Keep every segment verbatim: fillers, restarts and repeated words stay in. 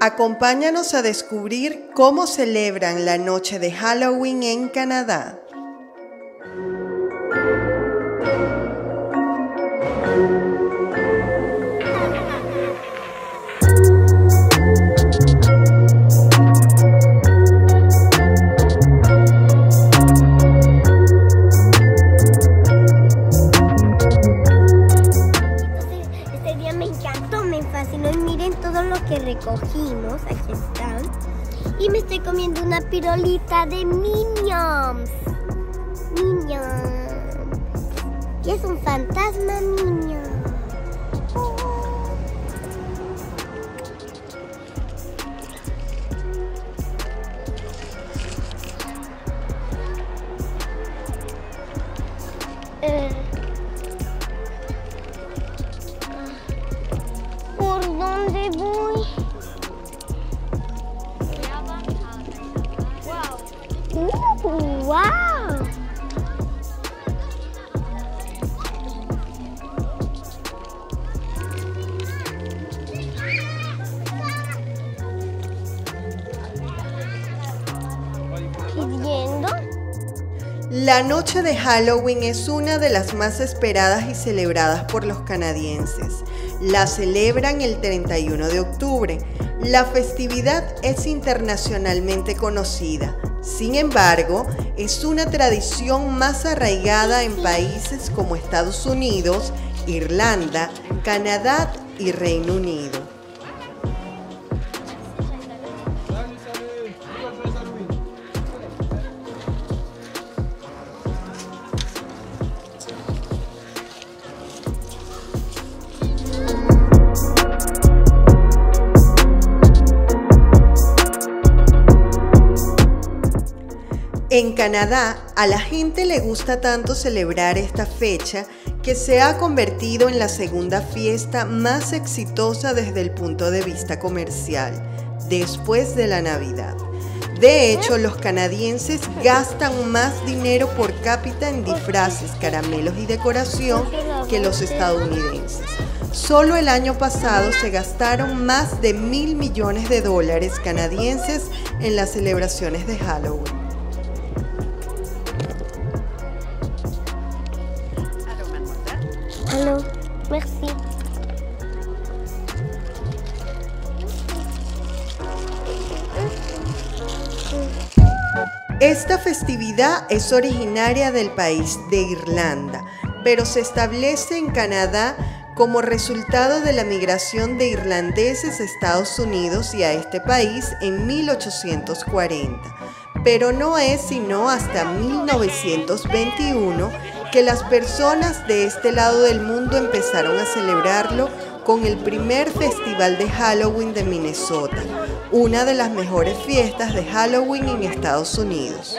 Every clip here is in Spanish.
Acompáñanos a descubrir cómo celebran la noche de Halloween en Canadá. Recogimos, aquí están. Y me estoy comiendo una pirolita de Minions. Minions. Y es un fantasma Minions. Oh. Eh. ¿Por dónde voy? ¡Wow! La noche de Halloween es una de las más esperadas y celebradas por los canadienses. La celebran el treinta y uno de octubre. La festividad es internacionalmente conocida. Sin embargo, es una tradición más arraigada en países como Estados Unidos, Irlanda, Canadá y Reino Unido. En Canadá, a la gente le gusta tanto celebrar esta fecha que se ha convertido en la segunda fiesta más exitosa desde el punto de vista comercial, después de la Navidad. De hecho, los canadienses gastan más dinero por cápita en disfraces, caramelos y decoración que los estadounidenses. Solo el año pasado se gastaron más de mil millones de dólares canadienses en las celebraciones de Halloween. Hello, merci. Esta festividad es originaria del país de Irlanda, pero se establece en Canadá como resultado de la migración de irlandeses a Estados Unidos y a este país en mil ochocientos cuarenta, pero no es sino hasta mil novecientos veintiuno que las personas de este lado del mundo empezaron a celebrarlo con el primer festival de Halloween de Minnesota, una de las mejores fiestas de Halloween en Estados Unidos.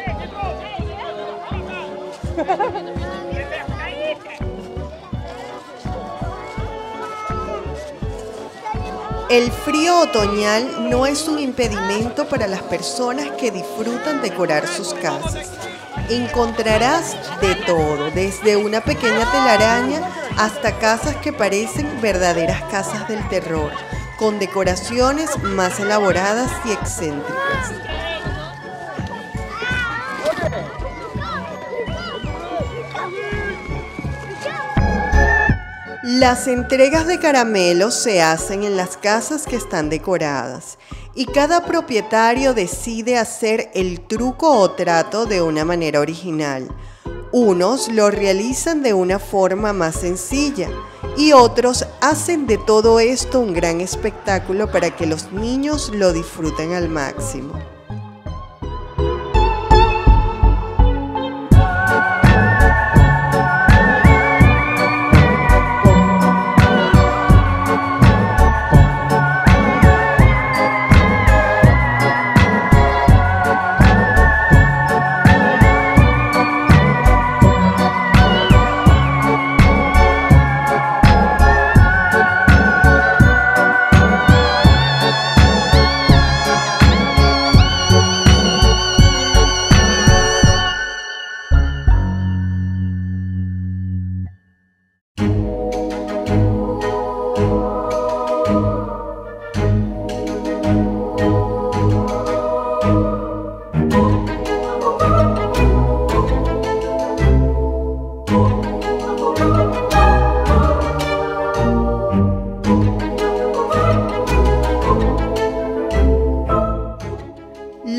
El frío otoñal no es un impedimento para las personas que disfrutan decorar sus casas. Encontrarás de todo, desde una pequeña telaraña hasta casas que parecen verdaderas casas del terror, con decoraciones más elaboradas y excéntricas. Las entregas de caramelos se hacen en las casas que están decoradas y cada propietario decide hacer el truco o trato de una manera original. Unos lo realizan de una forma más sencilla y otros hacen de todo esto un gran espectáculo para que los niños lo disfruten al máximo.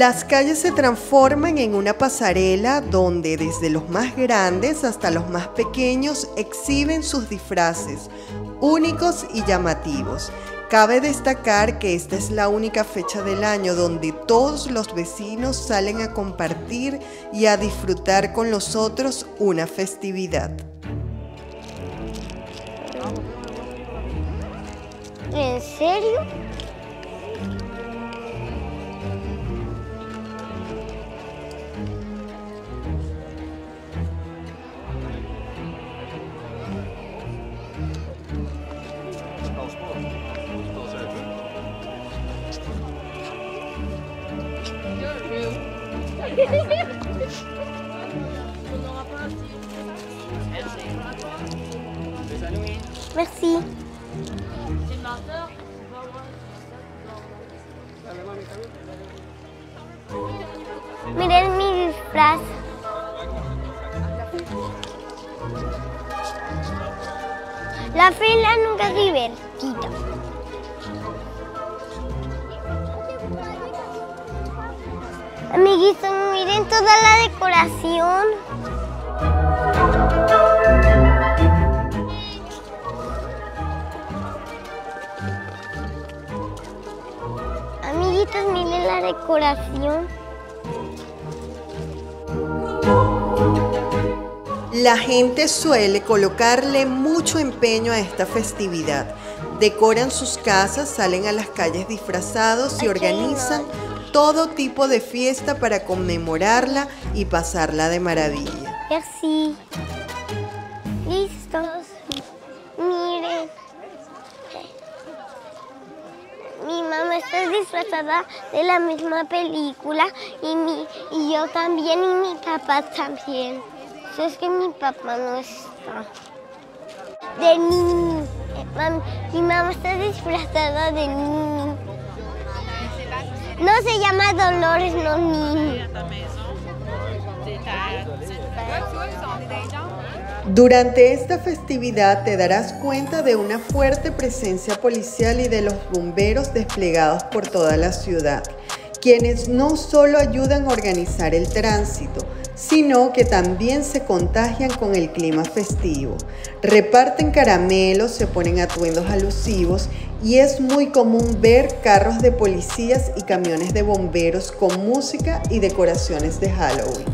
Las calles se transforman en una pasarela donde desde los más grandes hasta los más pequeños exhiben sus disfraces, únicos y llamativos. Cabe destacar que esta es la única fecha del año donde todos los vecinos salen a compartir y a disfrutar con los otros una festividad. ¿En serio? Merci. Miren mi disfraz. La fila nunca es divertida. Amiguitos, miren toda la decoración. Miren la decoración. La gente suele colocarle mucho empeño a esta festividad. Decoran sus casas, salen a las calles disfrazados y organizan todo tipo de fiesta para conmemorarla y pasarla de maravilla. Así. Listos. Miren. Mi mamá está disfrazada de la misma película y, mi, y yo también y mi papá también. Eso es que mi papá no está. De Nini. Mi mamá está disfrazada de Nini. No se llama Dolores, no Nini. Durante esta festividad te darás cuenta de una fuerte presencia policial y de los bomberos desplegados por toda la ciudad, quienes no solo ayudan a organizar el tránsito, sino que también se contagian con el clima festivo. Reparten caramelos, se ponen atuendos alusivos y es muy común ver carros de policías y camiones de bomberos con música y decoraciones de Halloween.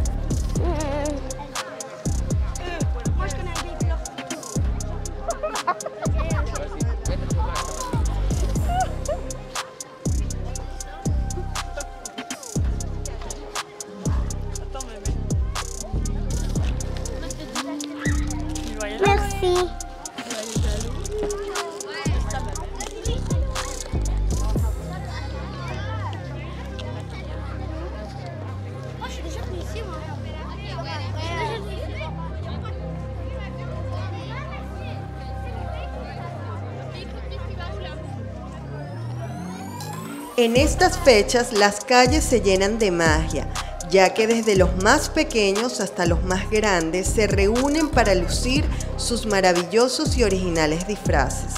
En estas fechas las calles se llenan de magia, ya que desde los más pequeños hasta los más grandes se reúnen para lucir sus maravillosos y originales disfraces.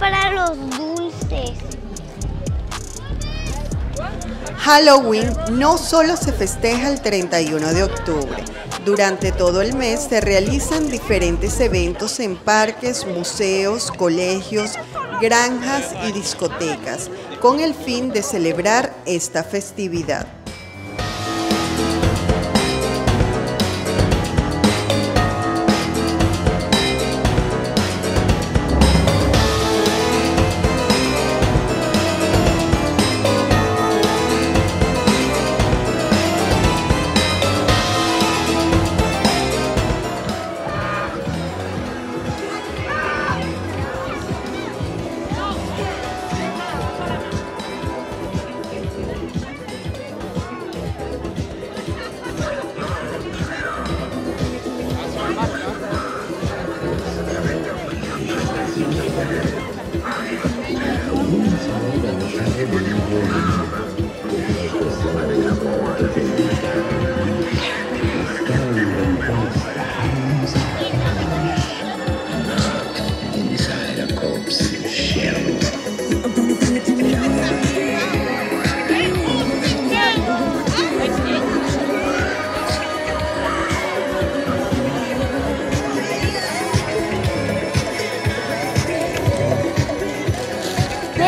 Para los dulces. Halloween no solo se festeja el treinta y uno de octubre. Durante todo el mes se realizan diferentes eventos en parques, museos, colegios, granjas y discotecas, con el fin de celebrar esta festividad.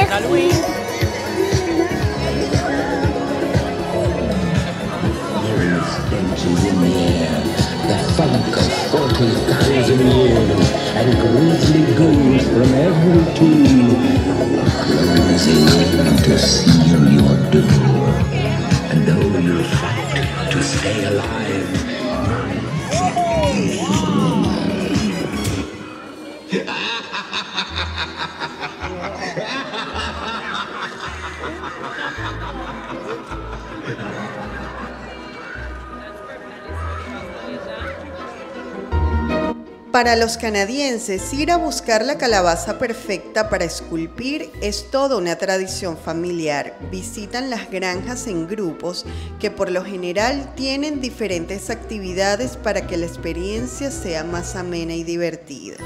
Halloween. forty thousand years and grisly goons from every tomb. Close in to seal your doom, and though you fight to stay alive, para los canadienses, ir a buscar la calabaza perfecta para esculpir es toda una tradición familiar. Visitan las granjas en grupos que por lo general tienen diferentes actividades para que la experiencia sea más amena y divertida.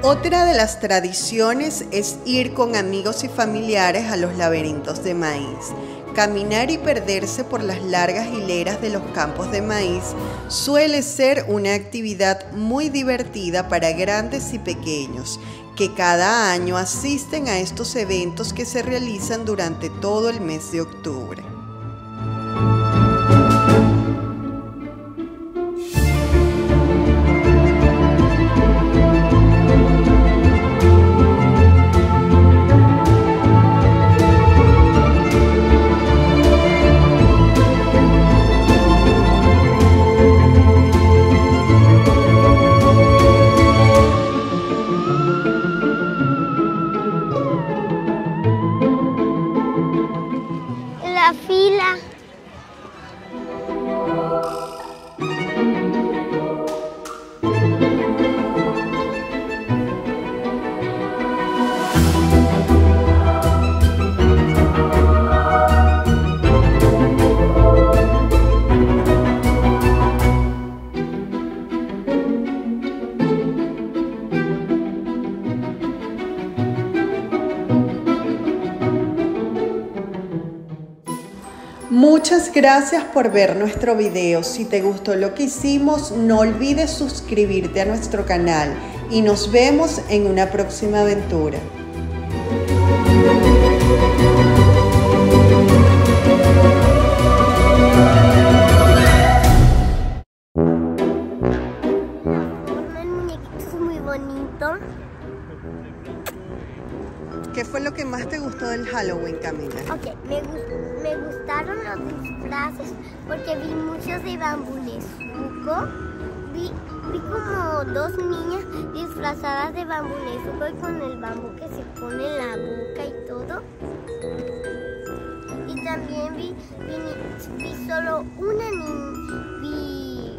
Otra de las tradiciones es ir con amigos y familiares a los laberintos de maíz. Caminar y perderse por las largas hileras de los campos de maíz suele ser una actividad muy divertida para grandes y pequeños, que cada año asisten a estos eventos que se realizan durante todo el mes de octubre. Muchas gracias por ver nuestro video. Si te gustó lo que hicimos, no olvides suscribirte a nuestro canal y nos vemos en una próxima aventura. Es muy bonito. ¿Qué fue lo que más te gustó del Halloween, Camila? Ok, me gustó. Me gustaron los disfraces porque vi muchos de bambú Nezuko. Vi, vi como dos niñas disfrazadas de bambú Nezuko y con el bambú que se pone en la boca y todo. Y también vi, vi, vi solo una niña, vi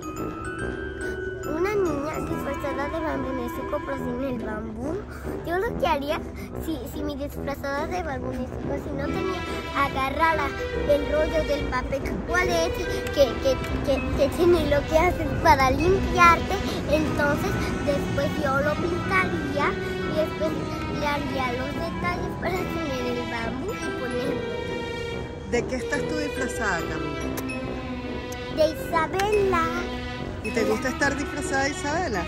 una niña disfrazada de bambú Nezuko pero sin el bambú. Yo lo que haría si, si mi disfrazada de bambú Nezuko, si no tenía... agarrar el rollo del papel toalete que, que, que, que tiene lo que haces para limpiarte, entonces después yo lo pintaría y después le haría los detalles para tener el bambú y ponerlo. ¿De qué estás tú disfrazada, Camila? De Isabela. ¿Y te gusta estar disfrazada de Isabela?